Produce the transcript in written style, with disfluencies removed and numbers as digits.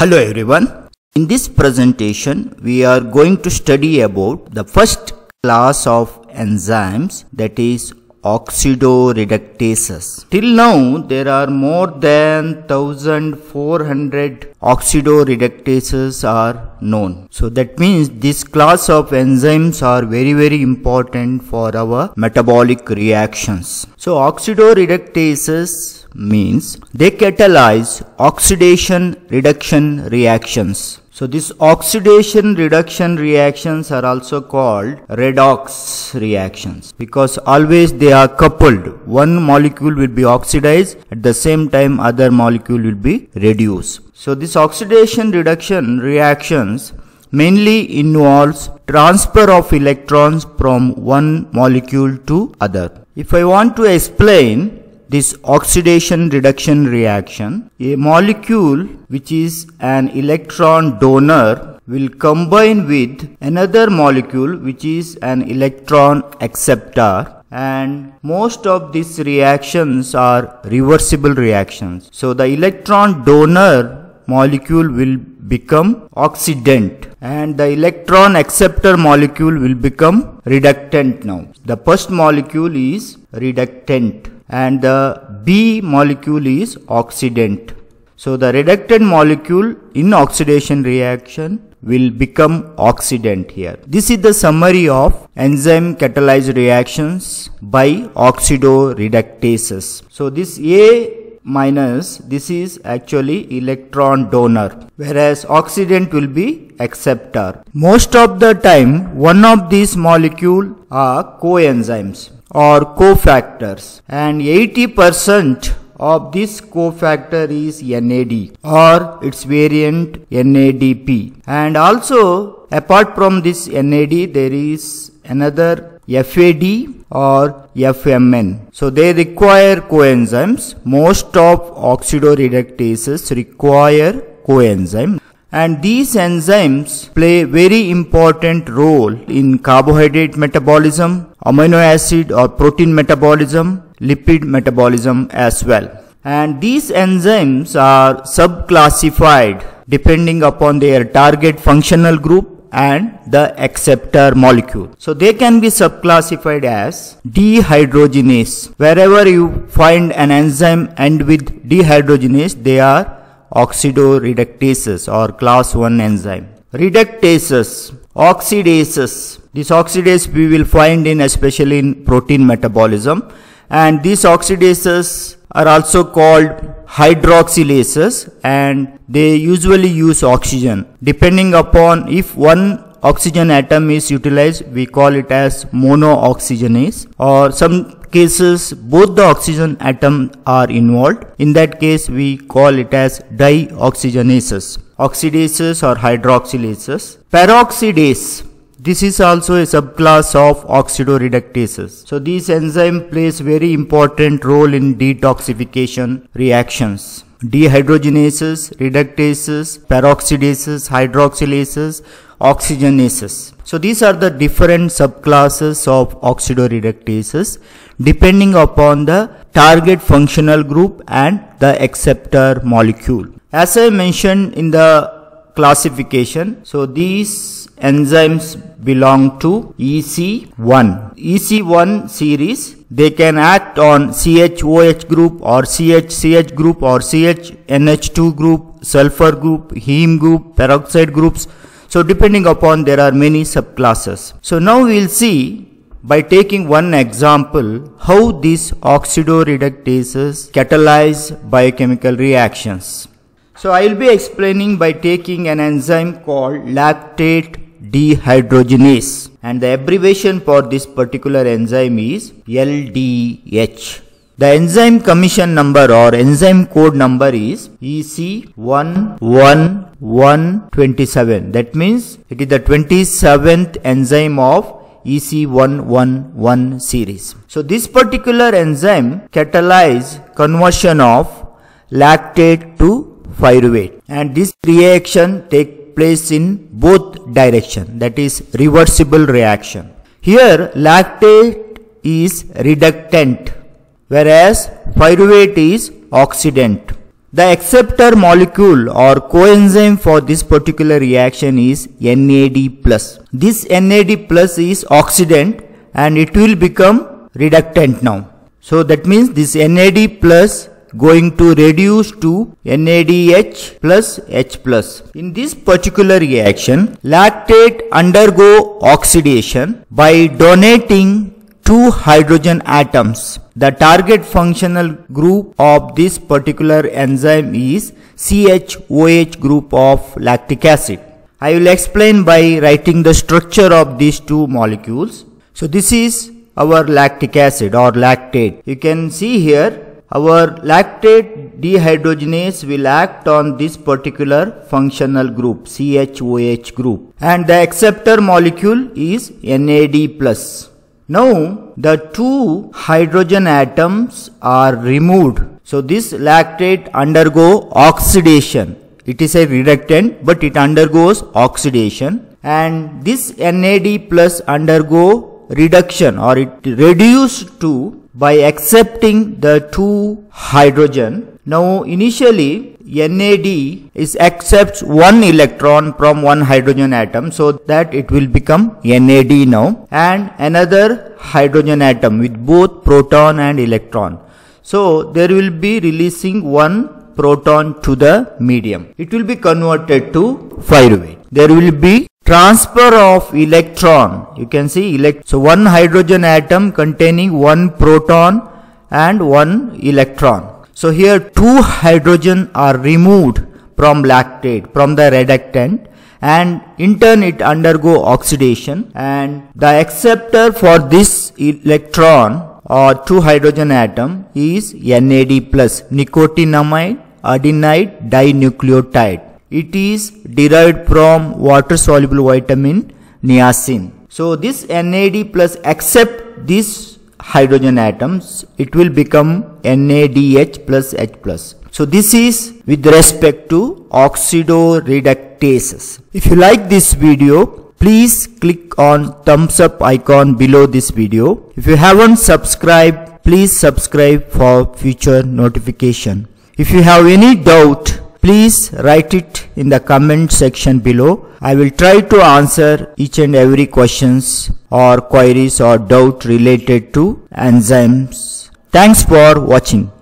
Hello everyone. In this presentation, we are going to study about the first class of enzymes, that is oxidoreductases. Till now, there are more than 1400 oxidoreductases are known. So that means this class of enzymes are very, very important for our metabolic reactions. So oxidoreductases means they catalyze oxidation reduction reactions. So these oxidation reduction reactions are also called redox reactions, because always they are coupled. One molecule will be oxidized, at the same time other molecule will be reduced. So these oxidation reduction reactions mainly involves transfer of electrons from one molecule to other. If I want to explain this oxidation reduction reaction, a molecule which is an electron donor will combine with another molecule which is an electron acceptor, and most of these reactions are reversible reactions. So the electron donor molecule will become oxidant and the electron acceptor molecule will become reductant now. The first molecule is reductant and the B molecule is oxidant. So the reductant molecule in oxidation reaction will become oxidant here. This is the summary of enzyme catalyzed reactions by oxidoreductases. So this A minus, this is actually electron donor, whereas oxidant will be acceptor. Most of the time, one of these molecules are coenzymes or cofactors, and 80% of this cofactor is NAD or its variant NADP. And also apart from this NAD, there is another FAD or FMN. So they require coenzymes. Most of oxidoreductases require coenzymes. And these enzymes play very important role in carbohydrate metabolism, amino acid or protein metabolism, lipid metabolism as well. And these enzymes are subclassified depending upon their target functional group and the acceptor molecule. So they can be subclassified as dehydrogenase. Wherever you find an enzyme end with dehydrogenase, they are oxidoreductases or class 1 enzyme. Reductases, oxidases, these oxidases we will find in especially in protein metabolism, and these oxidases are also called hydroxylases, and they usually use oxygen. Depending upon if one oxygen atom is utilized, we call it as monooxygenase, or some cases both the oxygen atom are involved. In that case, we call it as dioxygenases, oxidases or hydroxylases. Peroxidase, this is also a subclass of oxidoreductases. So this enzyme plays very important role in detoxification reactions. Dehydrogenases, reductases, peroxidases, hydroxylases, oxygenases. So these are the different subclasses of oxidoreductases depending upon the target functional group and the acceptor molecule. As I mentioned in the classification, so these enzymes belong to EC1. EC1 series, they can act on CHOH group or CHCH group or CHNH2 group, sulfur group, heme group, peroxide groups. So depending upon, there are many subclasses. So now we will see by taking one example how these oxidoreductases catalyze biochemical reactions. So I will be explaining by taking an enzyme called lactate dehydrogenase, and the abbreviation for this particular enzyme is LDH. The enzyme commission number or enzyme code number is EC1.1.1.27. That means it is the 27th enzyme of EC1.1.1 series. So this particular enzyme catalyzes conversion of lactate to pyruvate, and this reaction takes place in both direction, that is reversible reaction. Here lactate is reductant whereas pyruvate is oxidant. The acceptor molecule or coenzyme for this particular reaction is NAD+. This NAD+ is oxidant and it will become reductant now. So that means this NAD+ going to reduce to NADH plus H plus. In this particular reaction, lactate undergo oxidation by donating 2 hydrogen atoms. The target functional group of this particular enzyme is CHOH group of lactic acid. I will explain by writing the structure of these two molecules. So this is our lactic acid or lactate. You can see here our lactate dehydrogenase will act on this particular functional group, CHOH group, and the acceptor molecule is NAD+. Now, the 2 hydrogen atoms are removed. So, this lactate undergo oxidation. It is a reductant, but it undergoes oxidation, and this NAD+ undergo reduction or it reduced to by accepting the 2 hydrogen. Now initially NAD accepts 1 electron from 1 hydrogen atom, so that it will become NAD now, and another hydrogen atom with both proton and electron. So there will be releasing 1 proton to the medium. It will be converted to pyruvate. There will be transfer of electron. You can see so 1 hydrogen atom containing 1 proton and 1 electron. So here 2 hydrogen are removed from lactate, from the reductant, and in turn it undergo oxidation, and the acceptor for this electron or 2 hydrogen atom is NAD+, nicotinamide, adenine, dinucleotide. It is derived from water-soluble vitamin niacin. So this NAD+ accept these hydrogen atoms, it will become NADH plus H+. So this is with respect to oxidoreductases. If you like this video, please click on thumbs up icon below this video. If you haven't subscribed, please subscribe for future notification. If you have any doubt, please write it in the comment section below. I will try to answer each and every questions or queries or doubt related to enzymes. Thanks for watching.